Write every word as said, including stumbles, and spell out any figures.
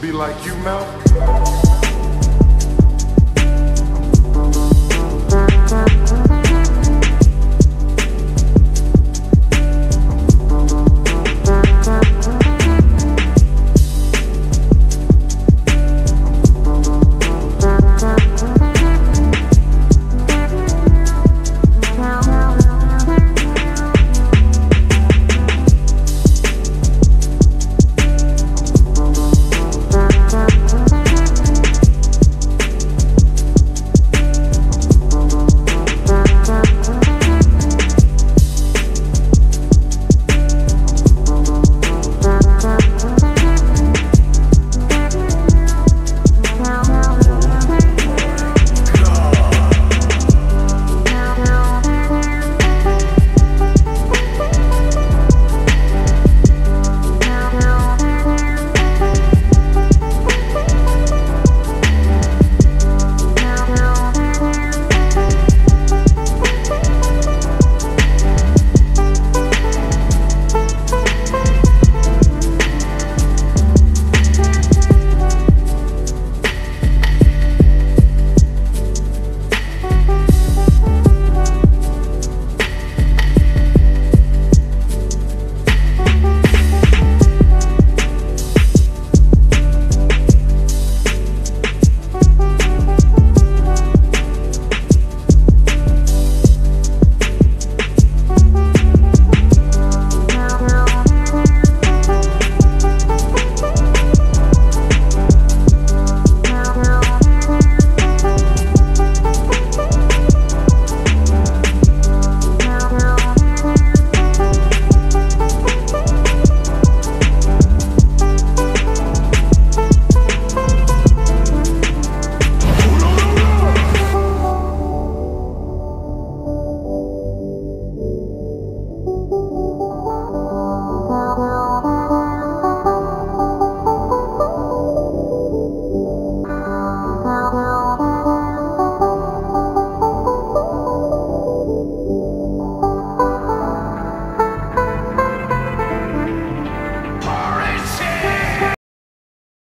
be like you now?